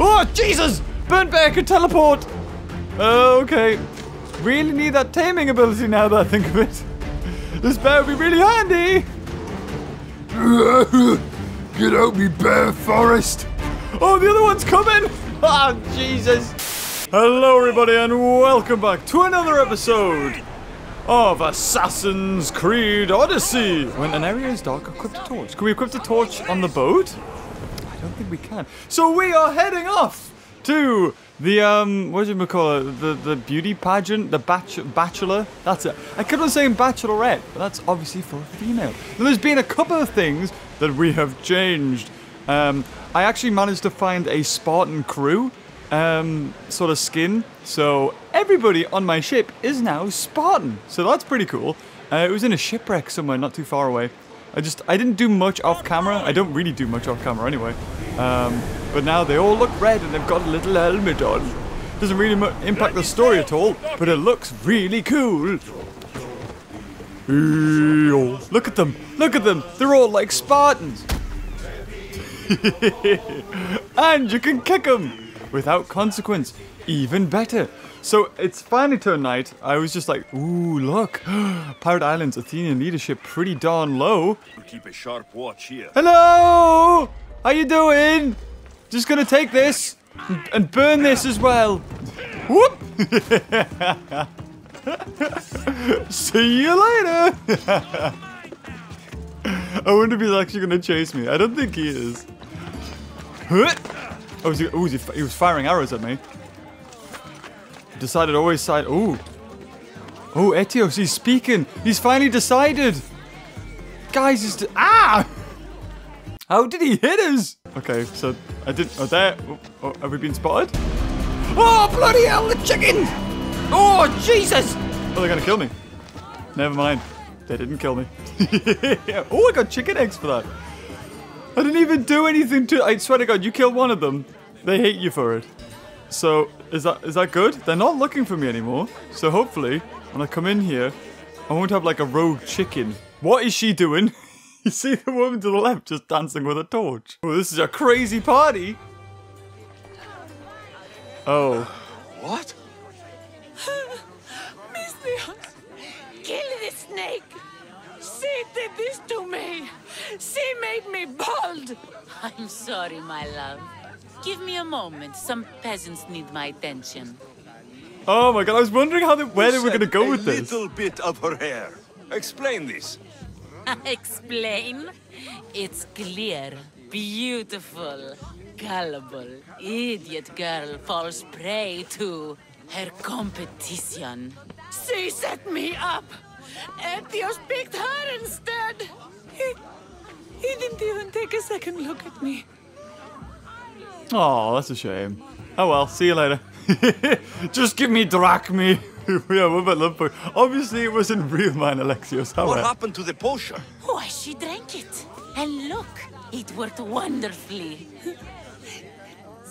Oh, Jesus! Burn back and teleport! Okay. Really need that taming ability now that I think of it. This bear would be really handy! Get out, me bear forest! Oh, the other one's coming! Oh, Jesus! Hello, everybody, and welcome back to another episode of Assassin's Creed Odyssey! When an area is dark, equip the torch. Can we equip the torch on the boat? I don't think we can. So we are heading off to the, what do you call it? The beauty pageant? The bachelor? That's it. I kept on saying bachelorette, but that's obviously for a female. Now, there's been a couple of things that we have changed. I actually managed to find a Spartan crew, sort of skin. So everybody on my ship is now Spartan. So that's pretty cool. It was in a shipwreck somewhere not too far away. I didn't do much off camera. I don't really do much off camera anyway. But now they all look red and they've got a little helmet on. Doesn't really impact the story at all, but it looks really cool. Look at them! Look at them! They're all like Spartans! And you can kick them! Without consequence. Even better. So it's finally turned night. I was just like, ooh, look. Pirate Island's Athenian leadership pretty darn low. We'll keep a sharp watch here. Hello! How you doing? Just gonna take this and burn this as well. Whoop! See you later! I wonder if he's actually gonna chase me. I don't think he is. Oh, he was firing arrows at me. Decided always side. Oh, oh, Etios, he's speaking. He's finally decided. Guys, he's how did he hit us? Okay, so I did. Oh, there. Oh, have we been spotted? Oh, bloody hell, the chicken! Oh, Jesus! Oh, they're gonna kill me. Never mind. They didn't kill me. Oh, I got chicken eggs for that. I didn't even do anything to. I swear to God, you killed one of them. They hate you for it. So is that good? They're not looking for me anymore. So hopefully, when I come in here, I won't have like a rogue chicken. What is she doing? You see the woman to the left just dancing with a torch. Oh, this is a crazy party. Oh. What? Misthios, kill the snake. She did this to me. She made me bald. I'm sorry, my love. Give me a moment. Some peasants need my attention. Oh my God, I was wondering where they were going to go with this. A little bit of her hair. Explain this. Explain? It's clear, beautiful, gullible, idiot girl falls prey to her competition. She set me up. Aetios picked her instead. He didn't even take a second look at me. Oh, that's a shame. Oh well, see you later. Just give me Drachmae. Yeah, what about love potion? Obviously, it wasn't real mine, Alexios. What happened to the potion? Why, she drank it. And look, it worked wonderfully.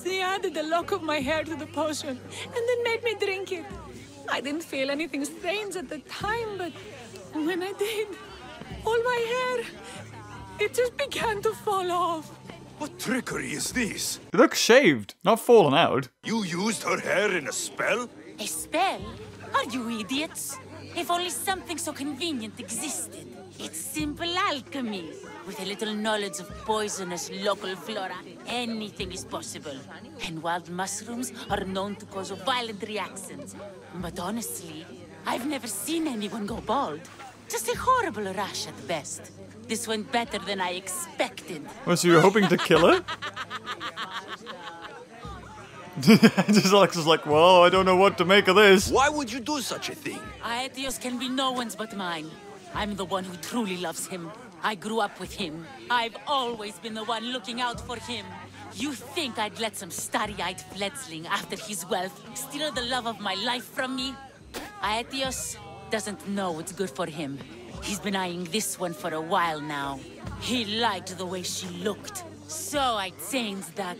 She added a lock of my hair to the potion and then made me drink it. I didn't feel anything strange at the time, but when I did, all my hair, it just began to fall off. What trickery is this? It looks shaved, not fallen out. You used her hair in a spell? A spell? Are you idiots? If only something so convenient existed. It's simple alchemy. With a little knowledge of poisonous local flora, anything is possible. And wild mushrooms are known to cause violent reactions. But honestly, I've never seen anyone go bald. Just a horrible rash at best. This went better than I expected. Oh, so you were hoping to kill her? Just Alex is like, well, I don't know what to make of this. Why would you do such a thing? Aetios can be no one's but mine. I'm the one who truly loves him. I grew up with him. I've always been the one looking out for him. You think I'd let some starry-eyed fledgling after his wealth steal the love of my life from me? Aetios doesn't know what's good for him. He's been eyeing this one for a while now. He liked the way she looked. So I changed that.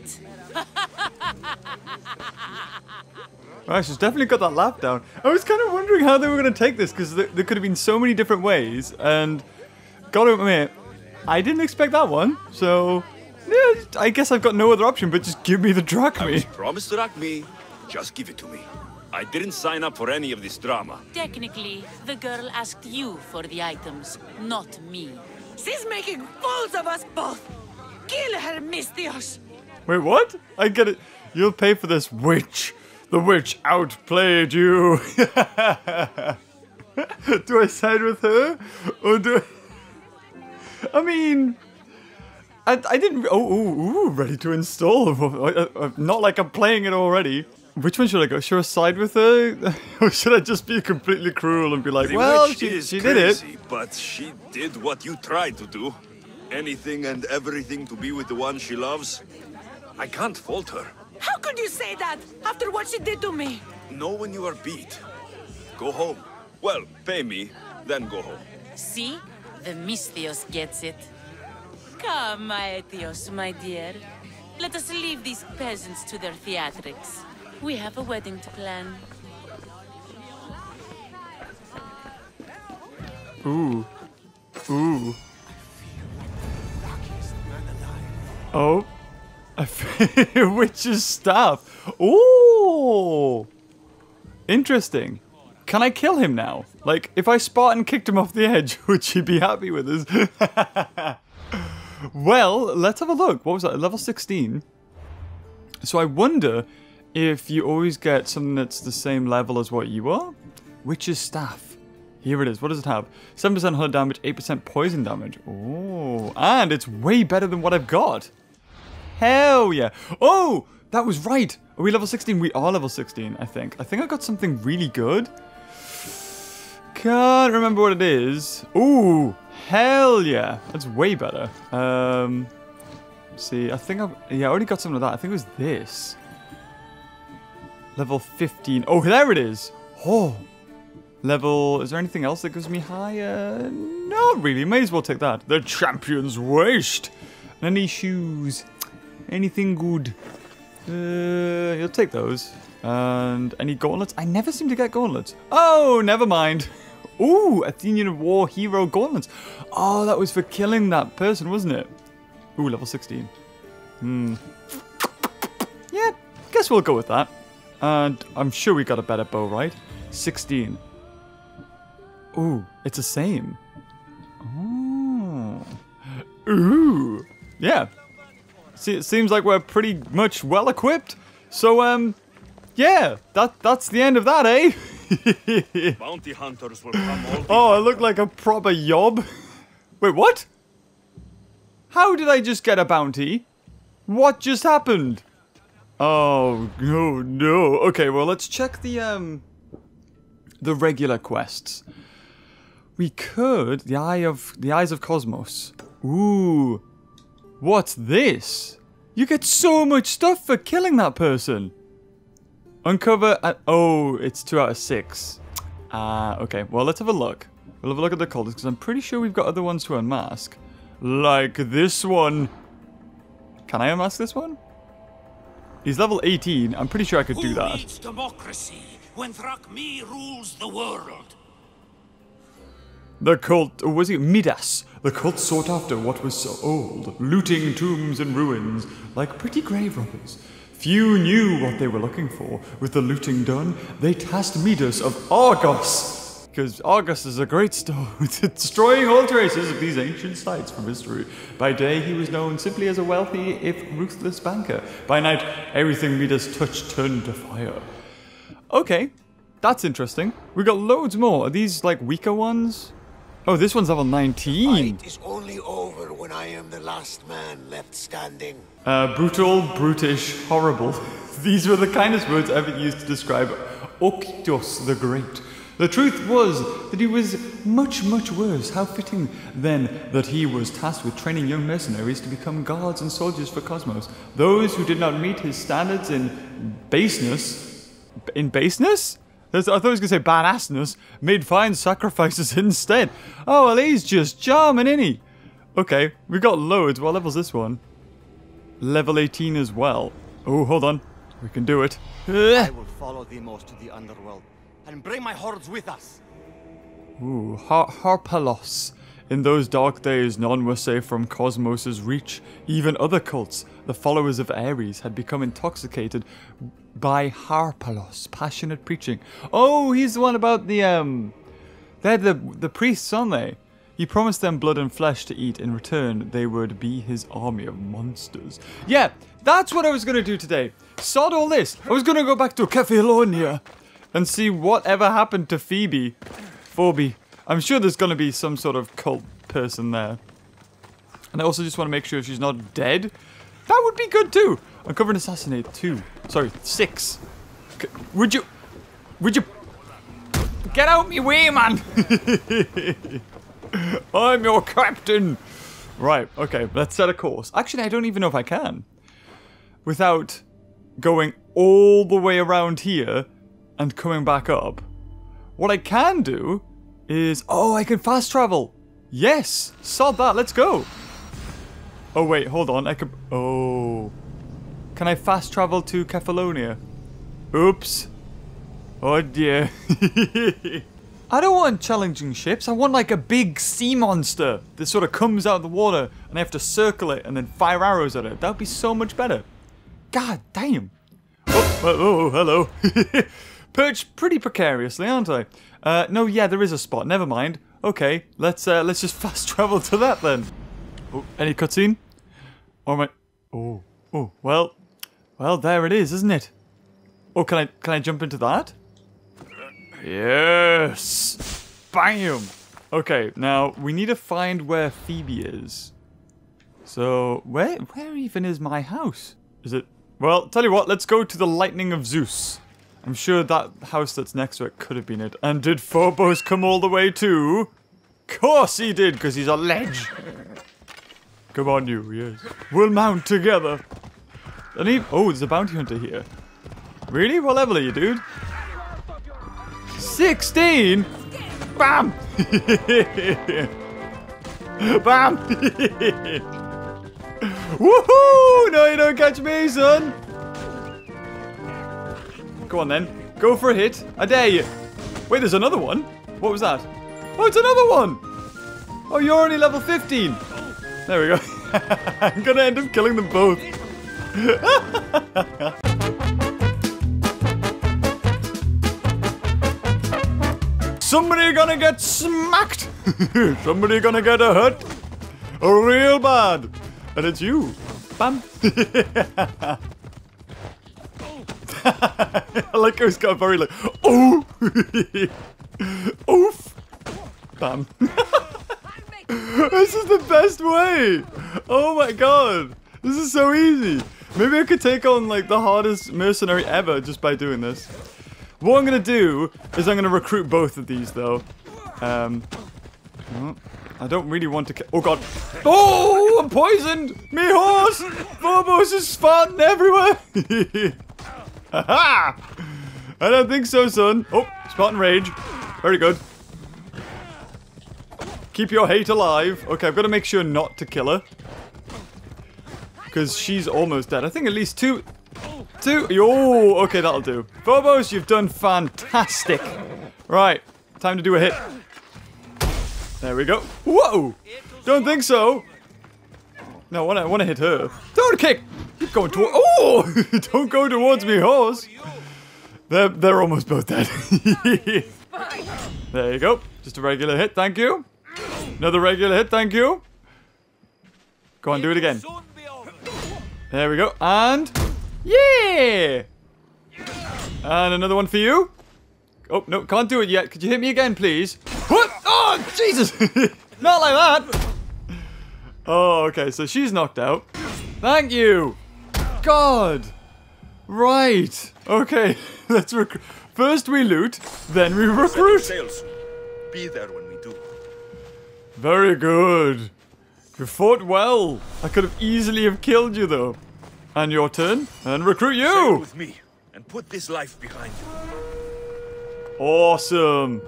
Right, she's definitely got that laugh down. I was kind of wondering how they were going to take this, because there could have been so many different ways, and gotta admit, I didn't expect that one, so Yeah, I guess I've got no other option but just give me the Drachmae. I was promised Drachmae. Just give it to me. I didn't sign up for any of this drama. Technically, the girl asked you for the items, not me. She's making fools of us both. Kill her, Misthios. Wait, what? I get it. You'll pay for this, witch. The witch outplayed you. Do I side with her? Or do I mean... I didn't... Oh, ready to install. Not like I'm playing it already. Which one should I go? Should I side with her? Or should I just be completely cruel and be like, well, she did it. But she did what you tried to do. Anything and everything to be with the one she loves. I can't fault her. How could you say that after what she did to me? Know when you are beat. Go home. Well, pay me, then go home. See? The Misthios gets it. Come, Aetios, my dear. Let us leave these peasants to their theatrics. We have a wedding to plan. Ooh. Ooh. Oh. A witch's staff. Ooh. Interesting. Can I kill him now? Like, if I Spartan kicked him off the edge, would she be happy with us? Well, let's have a look. What was that? Level 16. So I wonder if you always get something that's the same level as what you are. Witch's staff. Here it is. What does it have? 7% hull damage, 8% poison damage. Oh, and it's way better than what I've got. Hell yeah. Oh, that was right. Are we level 16? We are level 16, I think. I think I got something really good. Can't remember what it is. Ooh, hell yeah. That's way better. See, I think I've... Yeah, I already got something like that. I think it was this. Level 15. Oh, there it is. Oh. Level... Is there anything else that gives me higher? Not really. May as well take that. The champion's waist. And any shoes. Anything good. You'll take those. And any gauntlets? I never seem to get gauntlets. Oh, never mind. Ooh, Athenian war hero gauntlets. Oh, that was for killing that person, wasn't it? Ooh, level 16. Hmm. Yeah, guess we'll go with that. And I'm sure we got a better bow, right? 16. Ooh, it's the same. Ooh. Ooh. Yeah. See, it seems like we're pretty much well equipped. So, yeah, that's the end of that, eh? Bounty hunters will come all oh, I look like a proper yob. Wait, what? How did I just get a bounty? What just happened? Oh, no, no. Okay, well, let's check the regular quests. We could... The Eyes of Cosmos. Ooh. What's this? You get so much stuff for killing that person. Uncover... oh, it's 2 out of 6. Ah, okay. Well, let's have a look. We'll have a look at the cultists, because I'm pretty sure we've got other ones to unmask. Like this one. Can I unmask this one? He's level 18. I'm pretty sure I could do that. Who needs democracy when Drachmae rules the world? The cult... Or was it Midas? The cult sought after what was so old, looting tombs and ruins like pretty grave robbers. Few knew what they were looking for. With the looting done, they tasked Midas of Argos. Because Argos is a great star, destroying all traces of these ancient sites from history. By day, he was known simply as a wealthy, if ruthless, banker. By night, everything Midas touched turned to fire. Okay, that's interesting. We got loads more. Are these, like, weaker ones? Oh, this one's level 19. Fight is only over when I am the last man left standing. Brutal, brutish, horrible. These were the kindest words ever used to describe Okytos the Great. The truth was that he was much, much worse. How fitting, then, that he was tasked with training young mercenaries to become guards and soldiers for Cosmos. Those who did not meet his standards in baseness... In baseness? I thought he was going to say badassness, made fine sacrifices instead. Oh, well, he's just charming, isn't he? Okay, we got loads. What level's this one? Level 18 as well. Oh, hold on. We can do it. I will follow thee most to the underworld and bring my hordes with us. Ooh, Harpalos In those dark days, none were safe from Cosmos' reach. Even other cults, the followers of Ares, had become intoxicated by Harpalos' passionate preaching. Oh, he's the one about the, they had the priests, aren't they? He promised them blood and flesh to eat. In return, they would be his army of monsters. Yeah, that's what I was going to do today. Sod all this. I was going to go back to Kefalonia and see whatever happened to Phoebe. Phoebe. I'm sure there's going to be some sort of cult person there. And I also just want to make sure she's not dead. That would be good too. Uncover and assassinate 6. Would you... Get out me way, man! I'm your captain! Right, okay, let's set a course. Actually, I don't even know if I can. Without going all the way around here and coming back up. What I can do is... Oh, I can fast travel! Yes! Sod that, let's go! Oh, wait, hold on, I can... Oh... Can I fast travel to Kefalonia? Oops! Oh dear. I don't want challenging ships, I want like a big sea monster that sort of comes out of the water and I have to circle it and then fire arrows at it. That would be so much better. God damn. Oh, hello. Perched pretty precariously, aren't I? No, yeah, there is a spot, never mind. Okay, let's just fast travel to that then. Oh, any cutscene? Or am I... Oh, oh, well, there it is, isn't it? Oh, can I jump into that? Yes! Bam! Okay, now we need to find where Phoebe is. So, where even is my house? Is it... Well, tell you what, let's go to the lightning of Zeus. I'm sure that house that's next to it could have been it. And did Phobos come all the way too? Course he did, because he's a ledge! Come on you, yes. We'll mount together! And he... Oh, there's a bounty hunter here. Really? What level are you, dude? 16? Bam! Bam! Woohoo! No, you don't catch me, son! Go on, then. Go for a hit. I dare you. Wait, there's another one? What was that? Oh, it's another one! Oh, you're only level 15. There we go. I'm gonna end up killing them both. Somebody gonna get smacked! Somebody gonna get a hurt! Real bad! And it's you! Bam! I like how he's got very like... Oh! Oof! Bam! This is the best way! Oh my god! This is so easy! Maybe I could take on like the hardest mercenary ever just by doing this. What I'm going to do is I'm going to recruit both of these, though. I don't really want to... Oh, God. Oh, I'm poisoned! Me horse! Phobos is farting everywhere! Aha! I don't think so, son. Oh, Spartan Rage. Very good. Keep your hate alive. Okay, I've got to make sure not to kill her. Because she's almost dead. I think at least two... Oh, okay, that'll do. Phobos, you've done fantastic. Right, time to do a hit. There we go. Whoa! Don't think so. No, I want to hit her. Don't kick! Keep going towards... Oh! Don't go towards me, horse. They're almost both dead. There you go. Just a regular hit, thank you. Another regular hit, thank you. Go on, do it again. There we go, and... Yeah! And another one for you. Oh, no, can't do it yet. Could you hit me again, please? What? Oh, Jesus! Not like that! Oh, okay, so she's knocked out. Thank you! God! Right. Okay, let's recruit. First we loot, then we recruit. Be there when we do. Very good. You fought well. I could have easily have killed you, though. And your turn, and recruit you! Sail with me, and put this life behind you. Awesome!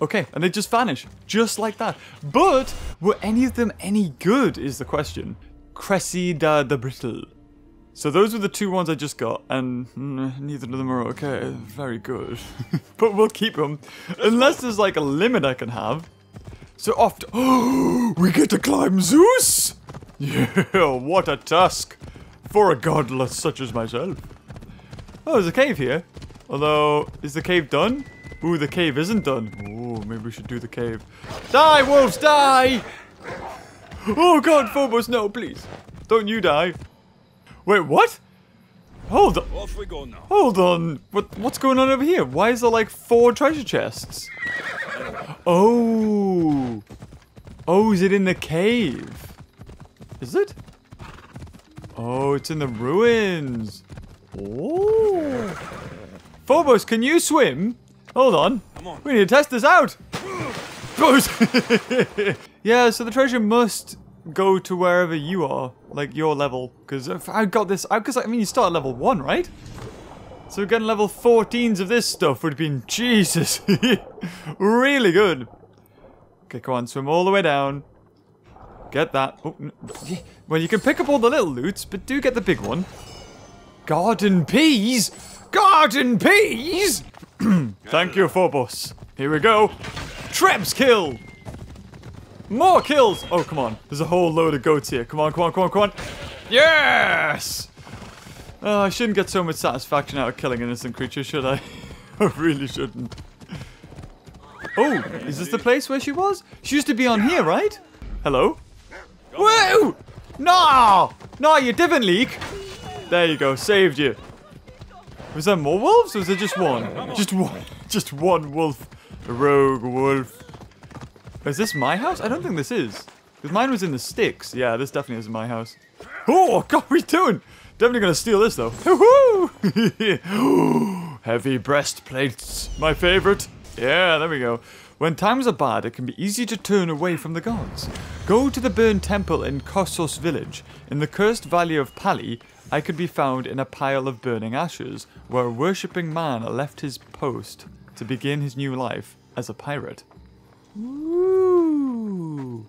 Okay, and they just vanish, just like that. But, were any of them any good, is the question. Cressida the Brittle. So those were the two ones I just got, and neither of them are okay. Very good. But we'll keep them, unless there's like a limit I can have. So often. Oh, we get to climb Zeus? Yeah, what a task for a godless such as myself. Oh, there's a cave here. Although, is the cave done? Ooh, the cave isn't done. Ooh, maybe we should do the cave. Die, wolves, die! Oh god, Phobos, no, please. Don't you die. Wait, what? Hold on. Off we go now. Hold on. What's going on over here? Why is there like 4 treasure chests? Oh. Oh, is it in the cave? Is it? Oh, it's in the ruins. Oh. Phobos, can you swim? Hold on. Come on. We need to test this out. Phobos. Yeah, so the treasure must go to wherever you are, like your level. Because if I got this, because I mean, you start at level 1, right? So getting level 14s of this stuff would have been, Jesus, really good. Okay, come on, swim all the way down. Get that. Oh, no. Well, you can pick up all the little loots, but do get the big one. Garden peas! Garden peas! Thank you, Phobos. Here we go. Trebs kill! More kills! Oh, come on. There's a whole load of goats here. Come on, come on, come on, come on. Yes! Oh, I shouldn't get so much satisfaction out of killing innocent creatures, should I? I really shouldn't. Oh, is this the place where she was? She used to be on here, right? Hello? Whoa! No! No, you didn't leak! There you go, saved you. Was there more wolves or was there just one? Just one. Just one wolf. A rogue wolf. Is this my house? I don't think this is. Because mine was in the sticks. Yeah, this definitely isn't my house. Oh, God, what are we doing? Definitely going to steal this, though. Woohoo! Heavy breastplates. My favorite. Yeah, there we go. When times are bad, it can be easy to turn away from the gods. Go to the burned temple in Kosos village. In the cursed valley of Pali, I could be found in a pile of burning ashes, where a worshipping man left his post to begin his new life as a pirate. Ooh.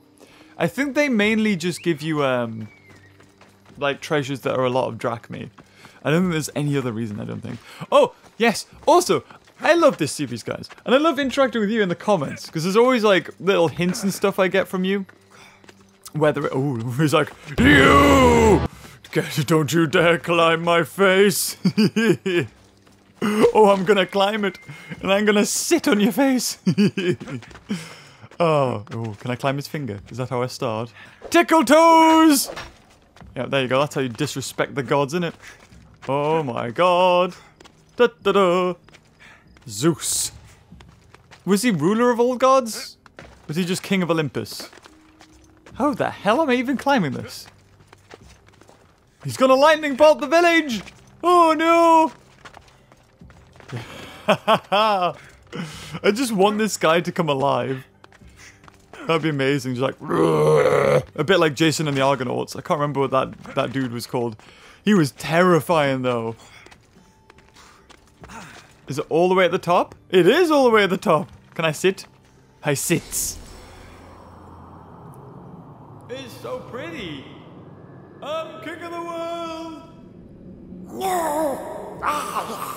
I think they mainly just give you, like, treasures that are a lot of Drachmae. I don't think there's any other reason, I don't think. Oh, yes! Also, I love this series, guys. And I love interacting with you in the comments, because there's always, like, little hints and stuff I get from you. Whether it... Oh, he's like, you! Don't you dare climb my face! Oh, I'm gonna climb it, and I'm gonna sit on your face. Oh, ooh, can I climb his finger? Is that how I start? Tickle toes! Yeah, there you go. That's how you disrespect the gods, innit? Oh my god! Da da da! Zeus. Was he ruler of all gods? Was he just king of Olympus? How the hell am I even climbing this? He's gonna lightning bolt the village! Oh no! I just want this guy to come alive. That'd be amazing. Just like a bit like Jason and the Argonauts. I can't remember what that dude was called. He was terrifying though. Is it all the way at the top? It is all the way at the top. Can I sit? I sits. It's so pretty. I'm king of the world. No. Ah.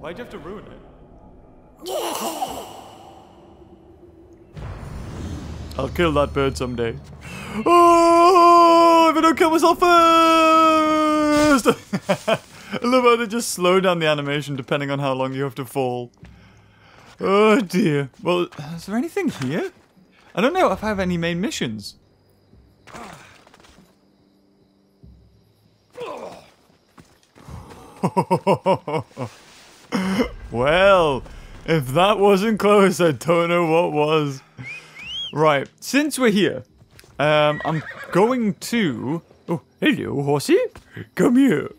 Why'd you have to ruin it? I'll kill that bird someday. Oh, if I don't kill myself first! I love how they just slow down the animation depending on how long you have to fall. Oh dear. Well, is there anything here? I don't know if I have any main missions. Well, if that wasn't close, I don't know what was. Right, since we're here, I'm going to... Oh, hello, horsey. Come here.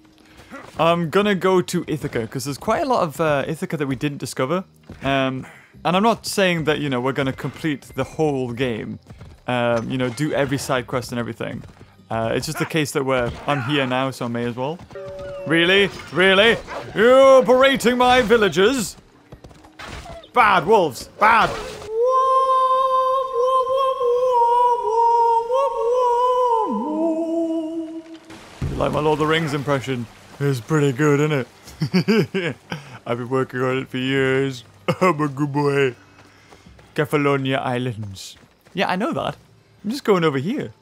I'm gonna go to Ithaca, because there's quite a lot of Ithaca that we didn't discover. And I'm not saying that, you know, we're gonna complete the whole game. You know, do every side quest and everything. It's just the case that I'm here now, so I may as well. Really? Really? You're berating my villagers? Bad wolves! Bad! Like my Lord of the Rings impression. It's pretty good, isn't it? I've been working on it for years. I'm a good boy. Kefalonia Islands. Yeah, I know that. I'm just going over here.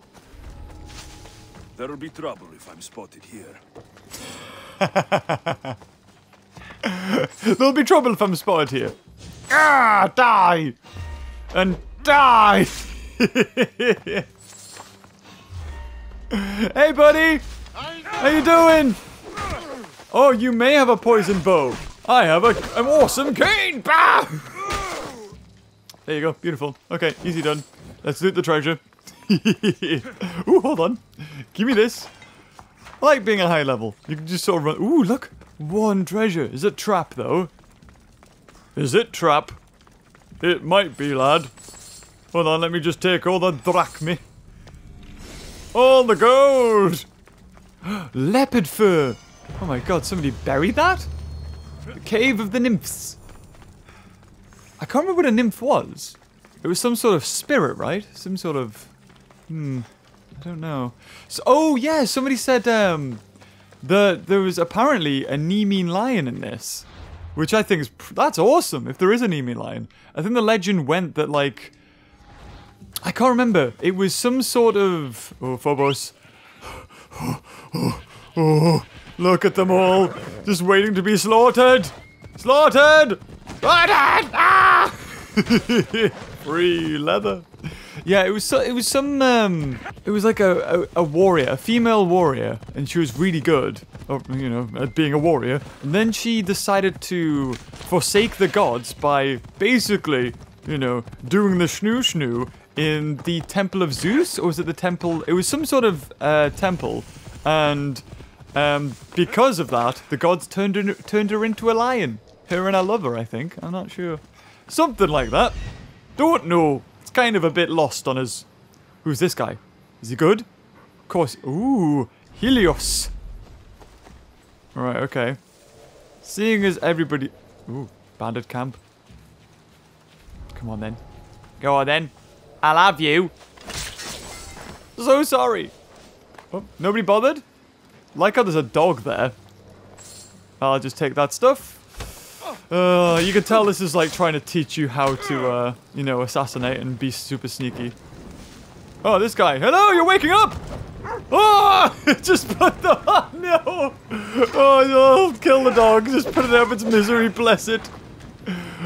There'll be trouble if I'm spotted here. There'll be trouble if I'm spotted here. Ah, die! And die! Hey, buddy! How you doing? Oh, you may have a poison bow. I have an awesome cane! Bah! There you go. Beautiful. Okay, easy done. Let's loot the treasure. Ooh, hold on. Give me this. I like being at high level. You can just sort of run. Ooh, look. One treasure. Is it trap, though? Is it trap? It might be, lad. Hold on, let me just take all the drachmae. All the gold! Leopard fur! Oh my god, somebody buried that? The cave of the nymphs. I can't remember what a nymph was. It was some sort of spirit, right? Some sort of... I don't know. So, oh yeah, somebody said there was apparently a Nemean lion in this. Which I think is... That's awesome, if there is a Nemean lion. I think the legend went that, like... I can't remember. It was some sort of... Oh, Phobos. Oh, look at them all. Just waiting to be slaughtered. Slaughtered! Slaughtered! Ah! Free leather. Yeah, it was some... it was like a warrior, a female warrior. And she was really good, you know, at being a warrior. And then she decided to forsake the gods by basically, you know, doing the schnoo-schnoo. In the temple of Zeus, or was it the temple? It was some sort of temple, and because of that, the gods turned her into a lion. Her and her lover, I think. I'm not sure. Something like that. Don't know. It's kind of a bit lost on us. Who's this guy? Is he good? Of course. Ooh, Helios. All right. Okay. Seeing as everybody. Ooh, bandit camp. Come on then. Go on then. I'll have you. So sorry. Oh, nobody bothered? Like how there's a dog there. I'll just take that stuff. You can tell this is like trying to teach you how to, you know, assassinate and be super sneaky. Oh, this guy. Hello, you're waking up! Oh! Just put the... Oh, no! Oh, no. Kill the dog. Just put it out of its misery. Bless it.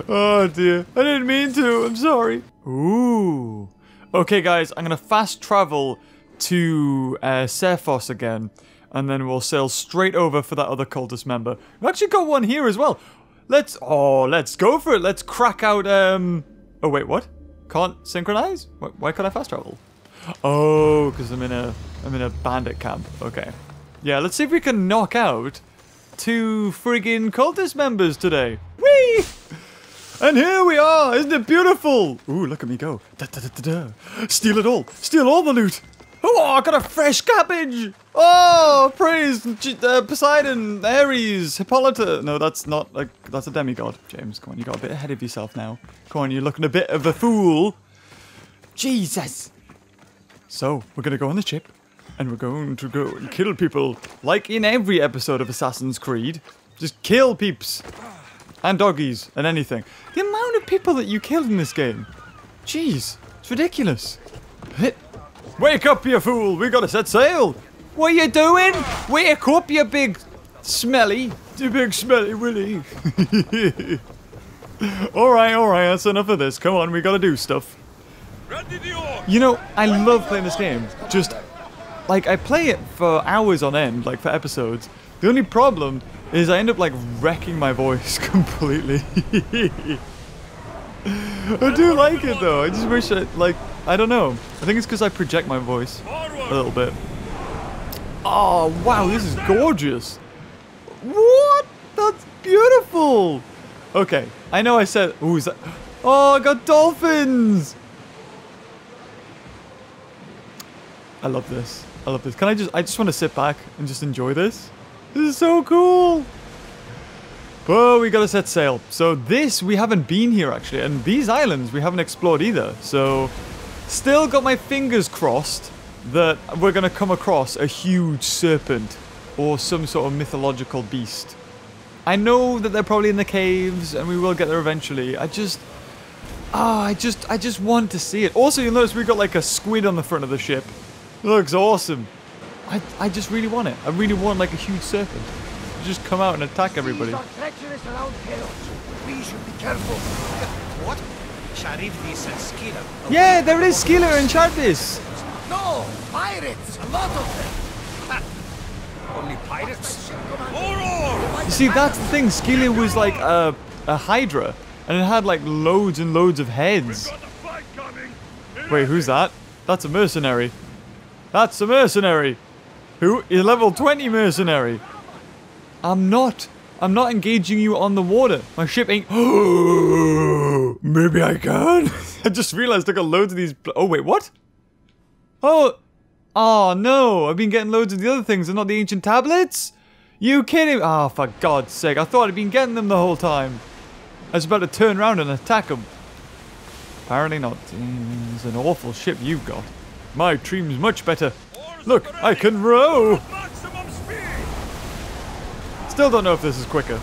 Oh, dear. I didn't mean to. I'm sorry. Ooh. Okay, guys, I'm going to fast travel to Serfos again, and then we'll sail straight over for that other cultist member. We've actually got one here as well. Let's... Oh, let's go for it. Let's crack out... Oh, wait, what? Can't synchronize? Why can't I fast travel? Oh, because I'm in a bandit camp. Okay. Yeah, let's see if we can knock out 2 friggin' cultist members today. Whee! And here we are! Isn't it beautiful? Ooh, look at me go. Da, da, da, da, da. Steal it all! Steal all the loot! Oh, I got a fresh cabbage! Oh, praise Poseidon, Ares, Hippolyta. No, that's not... like that's a demigod, James. Come on, you got a bit ahead of yourself now. Come on, you're looking a bit of a fool. Jesus! So, we're gonna go on the ship, and we're going to go and kill people, like in every episode of Assassin's Creed. Just kill peeps! And doggies, and anything. The amount of people that you killed in this game. Jeez, it's ridiculous. Wake up, you fool! We gotta set sail! What are you doing? Wake up, you big smelly. You big smelly willy. Alright, alright, that's enough of this. Come on, we gotta do stuff. You know, I love playing this game. Just, like, I play it for hours on end, like for episodes. The only problem is I end up like wrecking my voice completely. I do like it though. I just wish I like, I don't know. I think it's because I project my voice a little bit. Oh wow, this is gorgeous. What? That's beautiful. Okay, I know I said. Ooh, is that? Oh, I got dolphins. I love this. I love this. Can I just? I just want to sit back and just enjoy this. This is so cool! Oh, we gotta set sail. So this, we haven't been here actually, and these islands we haven't explored either. So, still got my fingers crossed that we're gonna come across a huge serpent or some sort of mythological beast. I know that they're probably in the caves and we will get there eventually. I just... Oh, I just want to see it. Also, you'll notice we've got like a squid on the front of the ship. It looks awesome. I just really want it. I really want like a huge serpent to just come out and attack everybody. These are treacherous around here. We should be careful. What? Charybdis and Scylla. Yeah, there it is, Scylla and Charybdis. No, pirates, a lot of them. Only pirates. You see, that's the thing. Scylla was like a hydra, and it had like loads and loads of heads. Wait, who's that? That's a mercenary. That's a mercenary. Who is level 20 mercenary? I'm not engaging you on the water. My ship ain't. Maybe I can. I just realized I got loads of these. Oh wait, what? Oh no! I've been getting loads of the other things and not the ancient tablets? You kidding? Oh, for God's sake, I thought I'd been getting them the whole time. I was about to turn around and attack them. Apparently not. It's an awful ship you've got. My dream's much better. Look, I can row! Still don't know if this is quicker.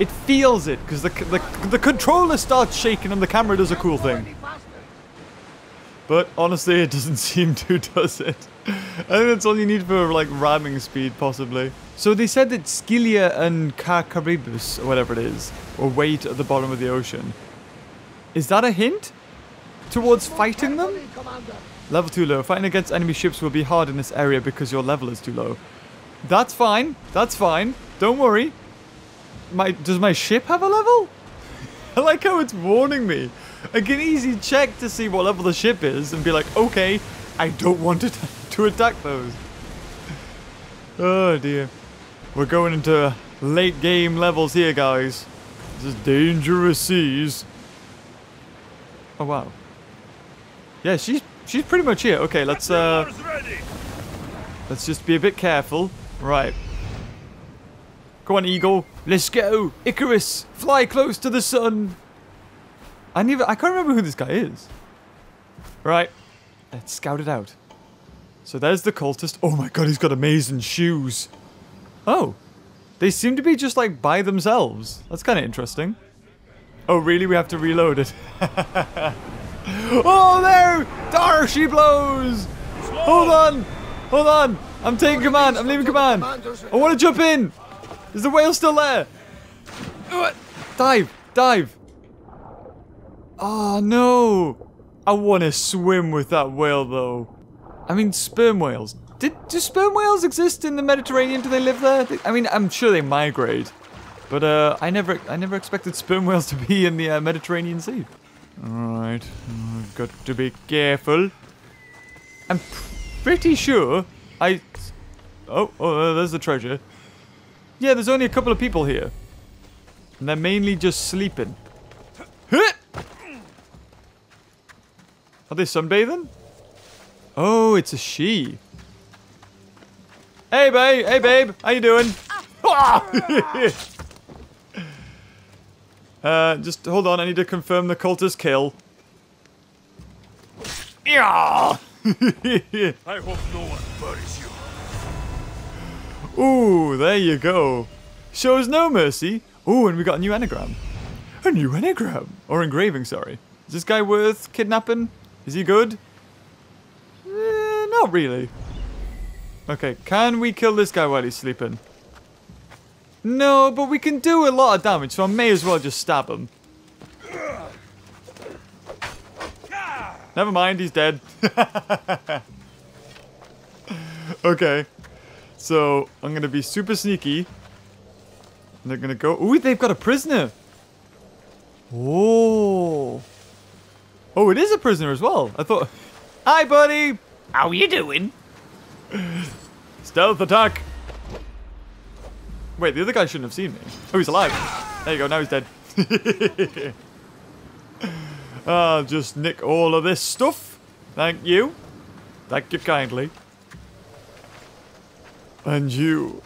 It feels it, because the controller starts shaking and the camera does a cool thing. But honestly, it doesn't seem to, does it? I think that's all you need for, like, ramming speed, possibly. So they said that Scylla and Charybdis, or whatever it is, were weighed at the bottom of the ocean. Is that a hint? Towards fighting them? Level too low. Fighting against enemy ships will be hard in this area because your level is too low. That's fine. That's fine. Don't worry. Does my ship have a level? I like how it's warning me. I can easily check to see what level the ship is and be like, okay, I don't want it to attack those. Oh dear. We're going into late game levels here, guys. This is dangerous seas. Oh wow. Yeah, she's pretty much here. Okay, let's just be a bit careful. Right. Go on, Eagle. Let's go. Icarus, fly close to the sun. I can't remember who this guy is. Right. Let's scout it out. So there's the cultist. Oh my god, he's got amazing shoes. Oh. They seem to be just like by themselves. That's kind of interesting. Oh really? We have to reload it. Oh there! Dar, she blows! Hold on! Hold on! I'm taking command! I'm leaving command! I want to jump in! Is the whale still there? Dive! Dive! Oh no! I want to swim with that whale though. I mean, sperm whales. Do sperm whales exist in the Mediterranean? Do they live there? I mean, I'm sure they migrate, but I never expected sperm whales to be in the Mediterranean Sea. All right, I've got to be careful. I'm pretty sure I. Oh, there's the treasure. Yeah, there's only a couple of people here, and they're mainly just sleeping. Huh! Are they sunbathing? Oh, it's a she. Hey babe, how you doing? Just hold on, I need to confirm the cultist kill. I hope no one buries you. Ooh, there you go. Shows no mercy. Ooh, and we got a new anagram. A new anagram, or engraving, sorry. Is this guy worth kidnapping? Is he good? Not really. Okay, can we kill this guy while he's sleeping? No, but we can do a lot of damage, so I may as well just stab him. Never mind, he's dead. Okay. So, I'm going to be super sneaky. And they're going to go... Ooh, they've got a prisoner! Oh... Oh, it is a prisoner as well. I thought... Hi, buddy! How you doing? Stealth attack! Wait, the other guy shouldn't have seen me. Oh, he's alive. There you go, now he's dead. I'll just nick all of this stuff. Thank you. Thank you kindly. And you,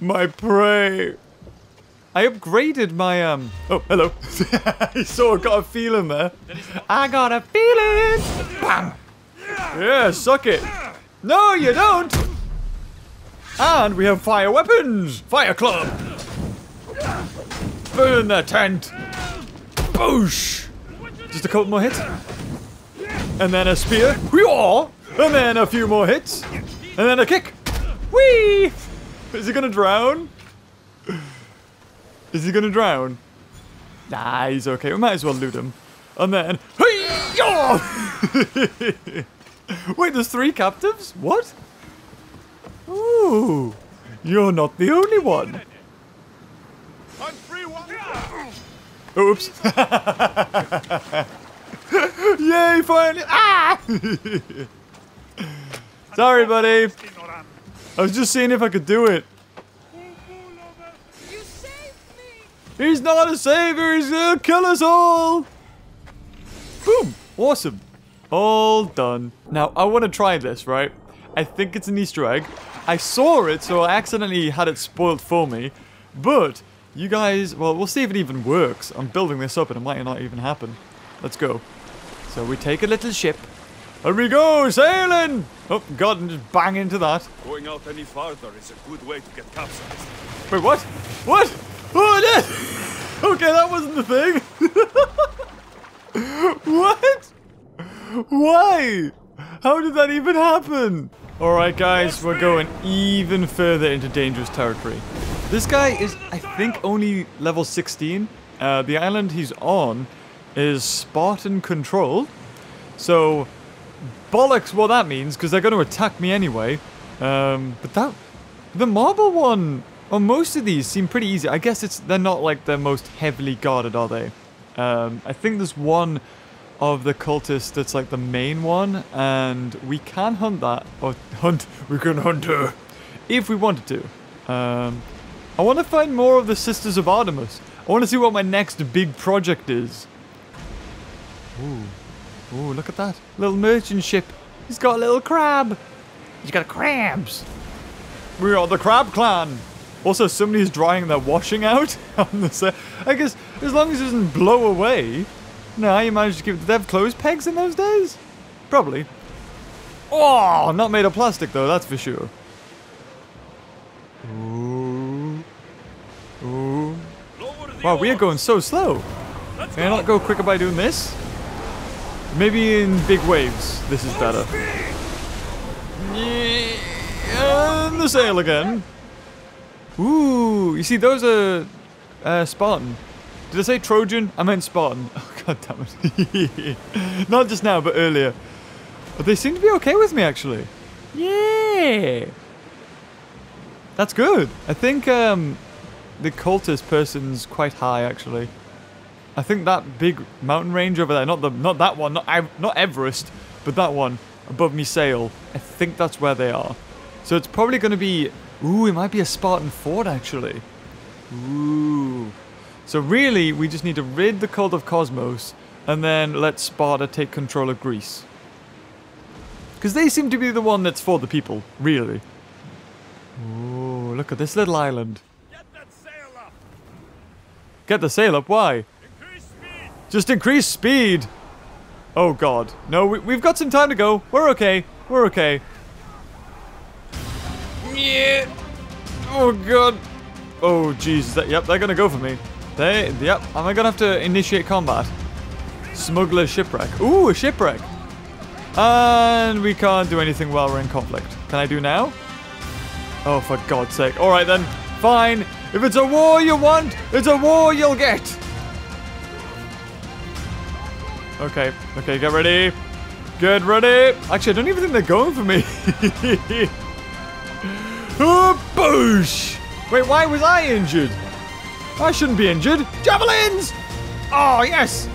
my prey. I upgraded my, oh, hello. I saw I got a feeling there. I got a feeling! Bam! Yeah, suck it. No, you don't! And we have fire weapons! Fire club! Burn the tent! Boosh! Just a couple more hits. And then a spear. Whee-aw! And then a few more hits. And then a kick. Whee! Is he gonna drown? Is he gonna drown? Nah, he's okay. We might as well loot him. And then... Wait, there's 3 captives? What? Ooh. You're not the only one. Oops. Yay, finally. Ah! Sorry, buddy. I was just seeing if I could do it. You saved me. He's not a savior. He's going to kill us all. Boom. Awesome. All done. Now, I want to try this, right? I think it's an Easter egg. I saw it, so I accidentally had it spoiled for me. But you guys, well, we'll see if it even works. I'm building this up and it might not even happen. Let's go. So we take a little ship. And we go sailing! Oh, God, and just bang into that. Going out any farther is a good way to get capsized. Wait, what? What? Oh, it is! Okay, that wasn't the thing. What? Why? How did that even happen? Alright, guys, we're going even further into dangerous territory. This guy is, I think, only level 16. The island he's on is Spartan controlled. So, bollocks what that means, because they're going to attack me anyway. But that... The marble one, or most of these, seem pretty easy. I guess it's they're not, like, the most heavily guarded, are they? I think there's one of the cultists that's, like, the main one. And we can hunt that. Or hunt... We can hunt her. If we wanted to. I want to find more of the Sisters of Artemis. I want to see what my next big project is. Ooh. Ooh, look at that. Little merchant ship. He's got a little crab. He's got crabs. We are the Crab Clan. Also, somebody's drying their washing out on the set. I guess as long as it doesn't blow away. Nah, you managed to keep... Did they have clothes pegs in those days? Probably. Oh, not made of plastic, though, that's for sure. Ooh. Ooh. Wow, we are going so slow. Can I not go quicker by doing this? Maybe in big waves, this is better. And the sail again. Ooh, you see, those are Spartan. Did I say Trojan? I meant Spartan. Oh, God damn it. Not just now, but earlier. But they seem to be okay with me, actually. Yeah. That's good. I think the cultist person's quite high, actually. I think that big mountain range over there, not that one, not Everest, but that one above me sail. I think that's where they are. So it's probably going to be... Ooh, it might be a Spartan fort, actually. Ooh... So really, we just need to rid the cult of Cosmos, and then let Sparta take control of Greece. Because they seem to be the one that's for the people, really. Oh, look at this little island. Get that sail up! Get the sail up? Why? Increase speed! Just increase speed! Oh, God. No, we've got some time to go. We're okay. We're okay. Yeah! Oh, God. Oh, Jesus. Yep, they're going to go for me. Yep, am I going to have to initiate combat? Smuggler shipwreck. Ooh, a shipwreck. And we can't do anything while we're in conflict. Can I do now? Oh, for God's sake. All right, then. Fine. If it's a war you want, it's a war you'll get. Okay. Okay, get ready. Get ready. Actually, I don't even think they're going for me. Oh, boosh. Wait, why was I injured? I shouldn't be injured. Javelins! Oh, yes!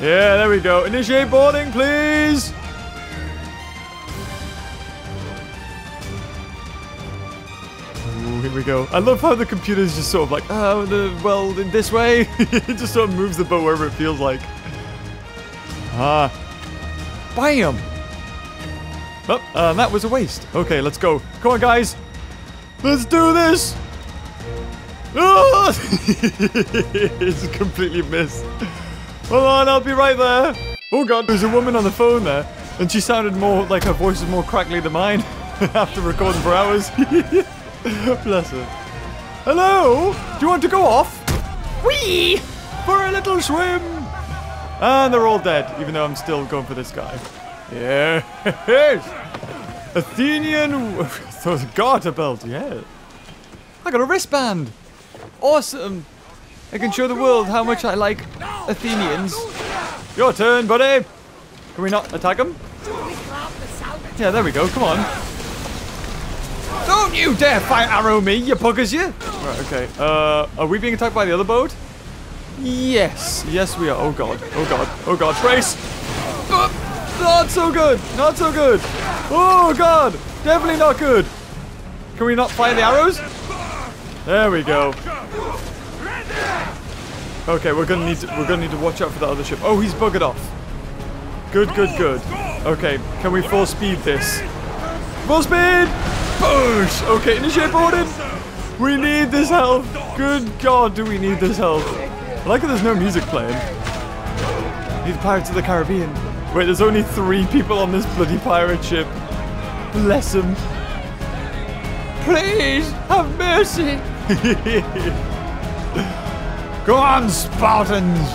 Yeah, there we go. Initiate boarding, please! Ooh, here we go. I love how the computer is just sort of like, oh, well, this way. It just sort of moves the boat wherever it feels like. Ah. Bam! Oh, that was a waste. Okay, let's go. Come on, guys! Let's do this! Oh! It's completely missed. Hold on, I'll be right there. Oh God, there's a woman on the phone there, and she sounded more like her voice is more crackly than mine after recording for hours. Bless her. Hello? Do you want to go off? Whee! For a little swim! And they're all dead, even though I'm still going for this guy. Yeah. Athenian... So it's a garter belt, yeah. I got a wristband! Awesome! I can show the world how much I like Athenians. Your turn, buddy! Can we not attack him? Yeah, there we go, come on. Don't you dare fire arrow me, you buggers, you! Right, okay. Are we being attacked by the other boat? Yes. Yes, we are. Oh, God. Oh, God. Oh, God. Brace! Oh, not so good. Not so good. Oh, God. Definitely not good. Can we not fire the arrows? There we go. Okay, we're gonna need to watch out for that other ship. Oh, he's buggered off. Good, good, good. Okay, can we full speed this? Full speed! Push! Okay, initiate boarding! We need this help! Good God, do we need this help? I like that there's no music playing. Need Pirates of the Caribbean. Wait, there's only 3 people on this bloody pirate ship. Bless them. Please, have mercy! Go on, Spartans!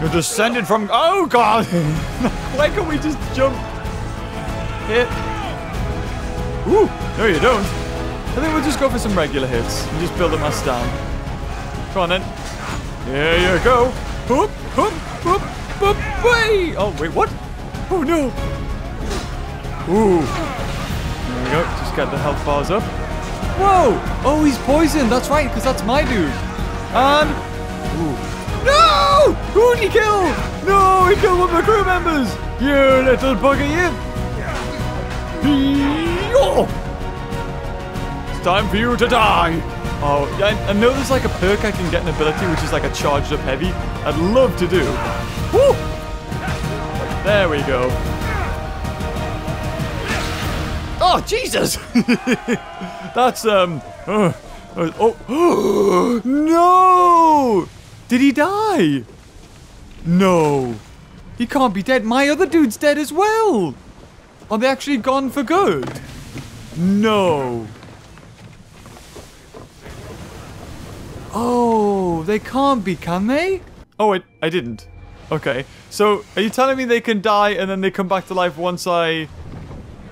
You're descended from... Oh, God! Why can't we just jump? Hit. Ooh, no you don't. I think we'll just go for some regular hits and just build up my stand. Come on then. There you go. Boop, boop, boop, boop, way. Oh, wait, what? Oh, no. Ooh. There we go. Just get the health bars up. Whoa. Oh, he's poisoned. That's right, because that's my dude. And... Ooh. No! Who'd he kill? No, he killed one of my crew members. You little bugger, you. It's time for you to die! Oh, I know there's like a perk I can get an ability which is like a charged up heavy. I'd love to do. Woo! There we go. Oh, Jesus! That's, oh, no! Did he die? No. He can't be dead. My other dude's dead as well. Are they actually gone for good? No. Oh, they can't be, can they? Oh, I didn't. Okay. So, are you telling me they can die and then they come back to life once I...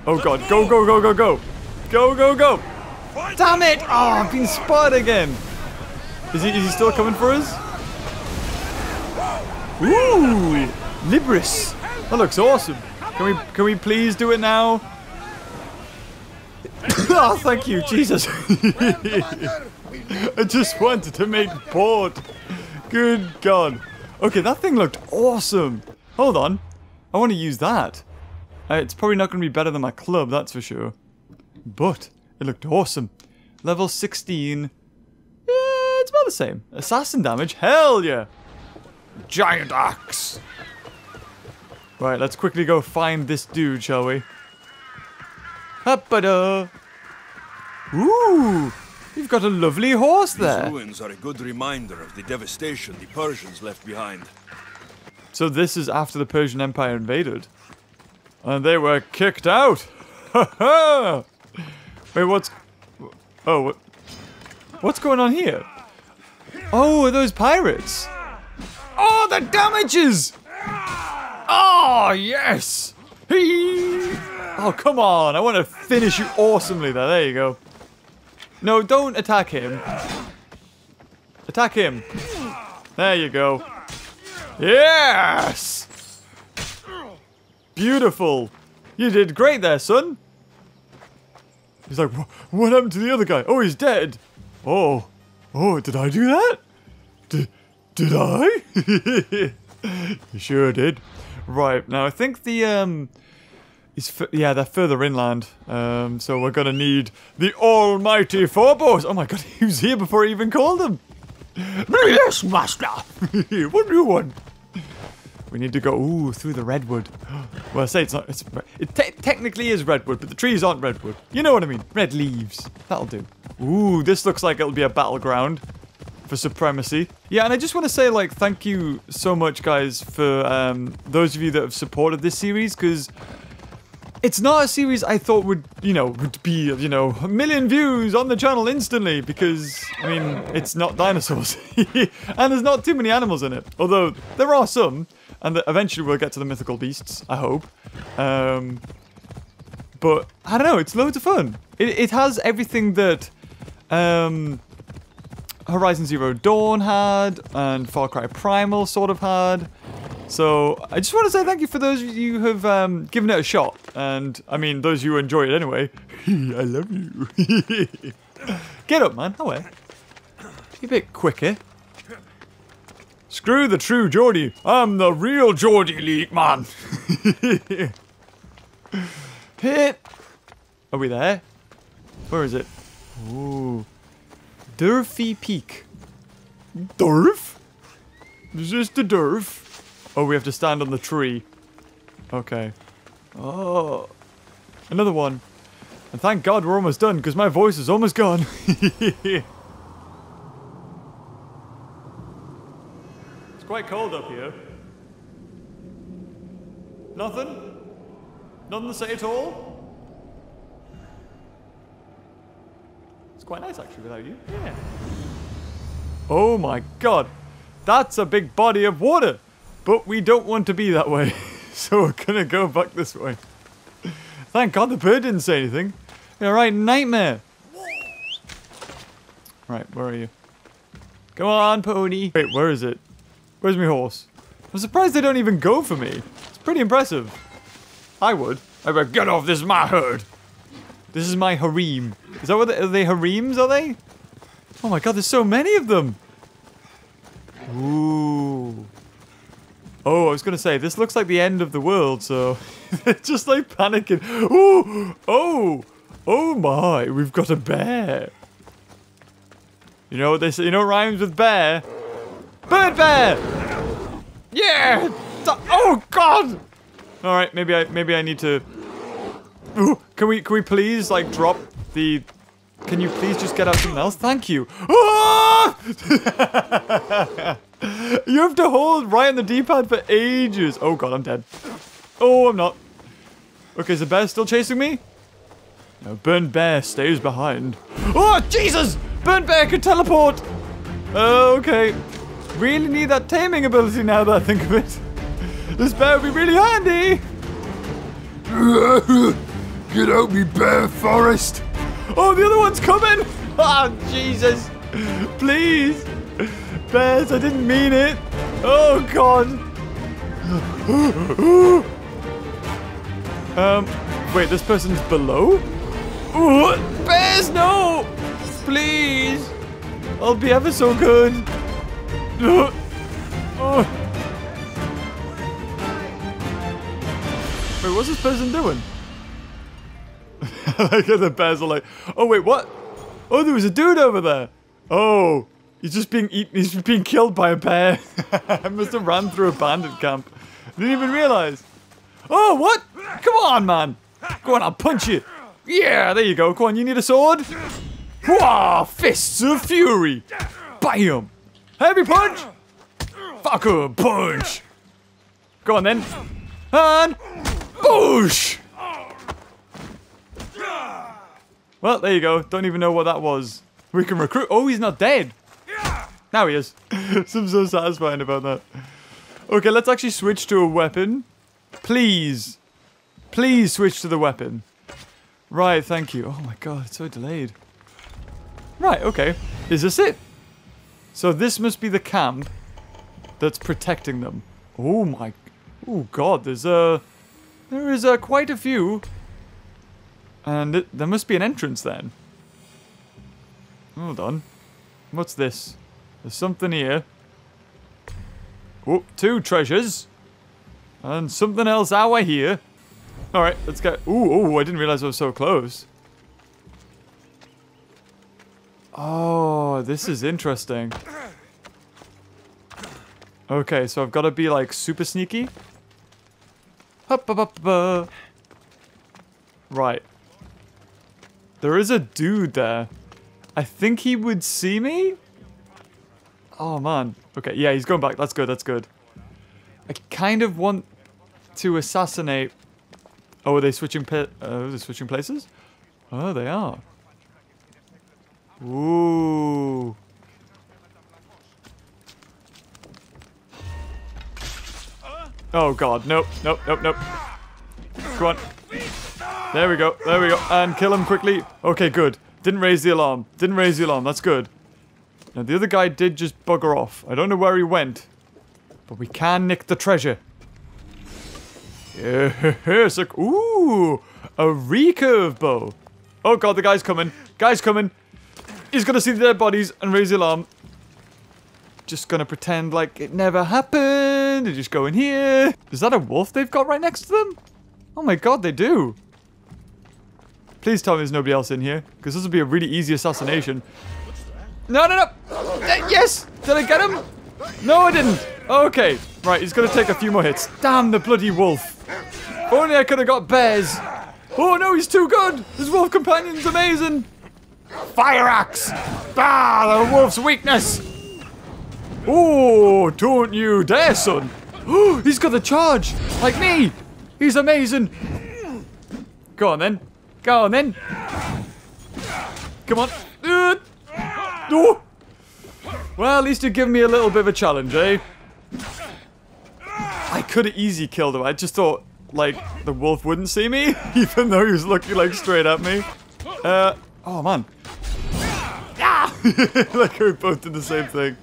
Oh, God. Go, go, go, go, go. Go, go, go. Damn it. Oh, I've been spotted again. Is he still coming for us? Ooh. Libris. That looks awesome. Can we please do it now? Oh, thank you, Jesus. I just wanted to make port. Good God. Okay, that thing looked awesome. Hold on. I want to use that. It's probably not going to be better than my club, that's for sure. But it looked awesome. Level 16. It's about the same. Assassin damage? Hell yeah. Giant axe. Right, let's quickly go find this dude, shall we? Hoppada! Ooh! You've got a lovely horse there! These ruins are a good reminder of the devastation the Persians left behind. So this is after the Persian Empire invaded. And they were kicked out! Ha ha! Wait, what's... Oh, what's going on here? Oh, are those pirates? Oh, the damages! Oh, yes! Hee! Oh, come on. I want to finish you awesomely there. There you go. No, don't attack him. Attack him. There you go. Yes! Beautiful. You did great there, son. He's like, what happened to the other guy? Oh, he's dead. Oh. Oh, did I do that? Did I? You sure did. Right. Now, I think the, yeah, they're further inland, so we're gonna need the almighty Phobos! Oh my god, he was here before I even called him! Yes, master! What do you want? We need to go, ooh, through the redwood. Well, I say it's not, it technically is redwood, but the trees aren't redwood. You know what I mean, red leaves. That'll do. Ooh, this looks like it'll be a battleground for supremacy. Yeah, and I just want to say, like, thank you so much, guys, for those of you that have supported this series, because... It's not a series I thought would, be, a million views on the channel instantly, because, I mean, it's not dinosaurs. And there's not too many animals in it. Although, there are some, and eventually we'll get to the mythical beasts, I hope. But, I don't know, it's loads of fun. It has everything that Horizon Zero Dawn had, and Far Cry Primal sort of had. So, I just want to say thank you for those of you who have given it a shot. And, I mean, those of you who enjoy it anyway. I love you. Get up, man. Away. Be a bit quicker. Screw the true Geordie. I'm the real Geordie League, man. Hit. Are we there? Where is it? Ooh. Durfy Peak. Durf? Is this the Durf? Oh, we have to stand on the tree. Okay. Oh. Another one. And thank God we're almost done, because my voice is almost gone. It's quite cold up here. Nothing? Nothing to say at all? It's quite nice, actually, without you. Yeah. Oh, my God. That's a big body of water. But we don't want to be that way, so we're gonna go back this way. Thank God the bird didn't say anything. Alright, nightmare. Right, where are you? Come on, pony. Wait, where is it? Where's my horse? I'm surprised they don't even go for me. It's pretty impressive. I would. I'd be, get off, this is my herd. This is my harem. Is that what they are? They harems, are they? Oh my God, there's so many of them. Ooh. Oh, I was going to say, this looks like the end of the world, so... They're just, like, panicking. Ooh! Oh! Oh, my! We've got a bear! You know what they say? You know what rhymes with bear? Bird bear! Yeah! Oh, God! Alright, maybe I need to... Ooh! Can we please, like, drop the... Can you please just get out something else? Thank you! Oh! You have to hold right on the D-pad for ages. Oh, God, I'm dead. Oh, I'm not. Okay, is the bear still chasing me? No, burnt bear stays behind. Oh, Jesus! Burnt bear can teleport! Okay. Really need that taming ability now that I think of it. This bear would be really handy! Get out, me bear forest! Oh, the other one's coming! Oh, Jesus! Please! Bears, I didn't mean it. Oh, God. Wait, this person's below? Ooh, bears, no! Please. I'll be ever so good. Wait, what's this person doing? I guess the bears are like, oh, wait, what? Oh, there was a dude over there. Oh. He's just being eaten. He's just being killed by a bear. I must have ran through a bandit camp. Didn't even realize. Oh, what? Come on, man. Go on, I'll punch you. Yeah, there you go. Come on, you need a sword? Wah! Fists of fury. Bam! Heavy punch. Fucker punch. Go on then. And boosh. Well, there you go. Don't even know what that was. We can recruit. Oh, he's not dead. Now he is. Something so satisfying about that. Okay, let's actually switch to a weapon. Please. Please switch to the weapon. Right, thank you. Oh my God, it's so delayed. Right, okay. Is this it? So this must be the camp that's protecting them. Oh my... Oh God, there's a... There is quite a few. And there must be an entrance then. Hold on. What's this? There's something here. Oh, two treasures. And something else out of here. Alright, let's go. Ooh, I didn't realize I was so close. Oh, this is interesting. Okay, so I've got to be like super sneaky. Right. There is a dude there. I think he would see me? Oh, man. Okay, yeah, he's going back. That's good, that's good. I kind of want to assassinate Oh, are they switching places? Oh, they are. Ooh. Oh god, nope, nope, nope, nope. Come on. There we go, there we go. And kill him quickly. Okay, good. Didn't raise the alarm. Didn't raise the alarm, that's good. Now, the other guy did just bugger off. I don't know where he went. But we can nick the treasure. Yes, yeah, ooh! A recurve bow. Oh god, the guy's coming. Guy's coming. He's gonna see the dead bodies and raise the alarm. Just gonna pretend like it never happened. They just go in here. Is that a wolf they've got right next to them? Oh my god, they do. Please tell me there's nobody else in here, because this would be a really easy assassination. No, no, no! Yes! Did I get him? No, I didn't! Okay. Right, he's gonna take a few more hits. Damn the bloody wolf. Only I could have got bears. Oh no, he's too good! His wolf companion's amazing! Fire axe! Bah, the wolf's weakness! Oh, don't you dare, son! Oh, he's got the charge! Like me! He's amazing! Go on then. Go on then. Come on. Oh. Well, at least you're giving me a little bit of a challenge, eh? I could have easily killed him. I just thought, like, the wolf wouldn't see me, even though he was looking, like, straight at me. Oh, man. Ah! Like, we both did the same thing.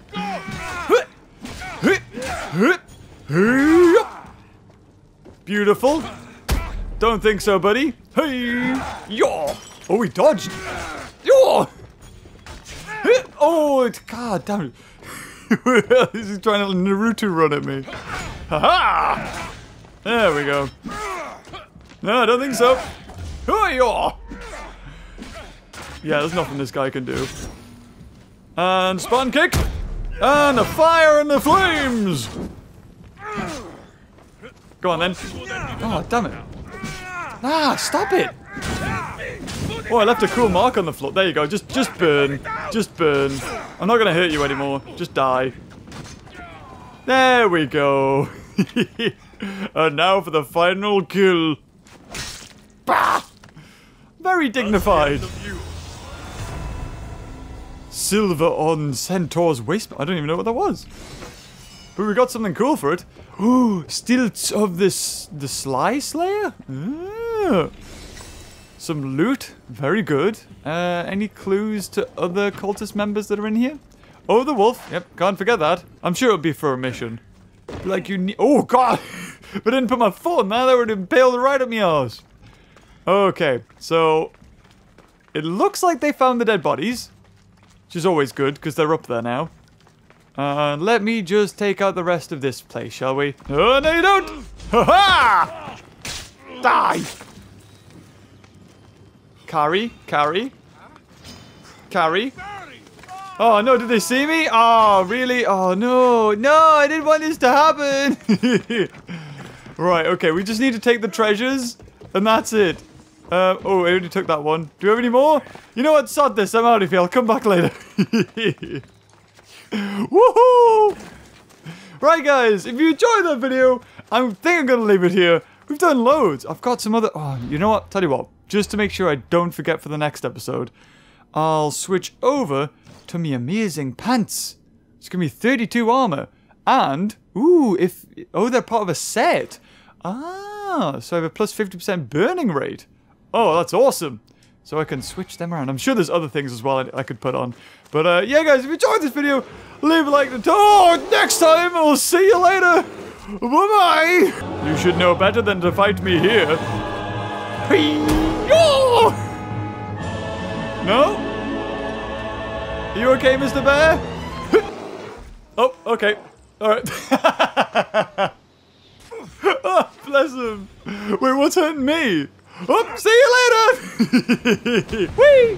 Beautiful. Don't think so, buddy. Hey! Yaw! Oh, he dodged! Yaw! Oh, it's god damn it. He's trying to Naruto run at me. Ha-ha! There we go. No, I don't think so. Yaw! Yeah, there's nothing this guy can do. And spawn kick! And the fire and the flames! Go on then. Oh, damn it. Ah, stop it! Oh, I left a cool mark on the floor. There you go. Just burn. Just burn. I'm not gonna hurt you anymore. Just die. There we go. And now for the final kill. Bah! Very dignified. Silver on Centaur's waistband. I don't even know what that was. But we got something cool for it. Ooh, stilts of the Sly Slayer? Ah. Some loot. Very good. Any clues to other cultist members that are in here? Oh, the wolf. Yep, can't forget that. I'm sure it'll be for a mission. Like you need... Oh, God! I didn't put my foot in there. That would impale right at me arse. Okay, so... It looks like they found the dead bodies. Which is always good, because they're up there now. And let me just take out the rest of this place, shall we? Oh, no you don't! Ha-ha! Die! Carry, carry. Carry. Oh, no, did they see me? Oh, really? Oh, no. No, I didn't want this to happen. Right, okay, we just need to take the treasures, and that's it. Oh, I already took that one. Do we have any more? You know what? Sod this. I'm out of here. I'll come back later. Woohoo! Right, guys, if you enjoyed that video, I think I'm going to leave it here. We've done loads. I've got some other... Oh, you know what? Tell you what. Just to make sure I don't forget for the next episode, I'll switch over to me amazing pants. It's going to be 32 armor. And... Ooh, if... Oh, they're part of a set. Ah, so I have a plus 50% burning rate. Oh, that's awesome. So I can switch them around. I'm sure there's other things as well I could put on. But yeah, guys, if you enjoyed this video, leave a like. Oh, next time, I'll see you later. Bye-bye. You should know better than to fight me here. Hey-oh! No? Are you okay, Mr. Bear? Oh, okay. All right. Oh, bless him. Wait, what's hurting me? Oh, see you later! Whee!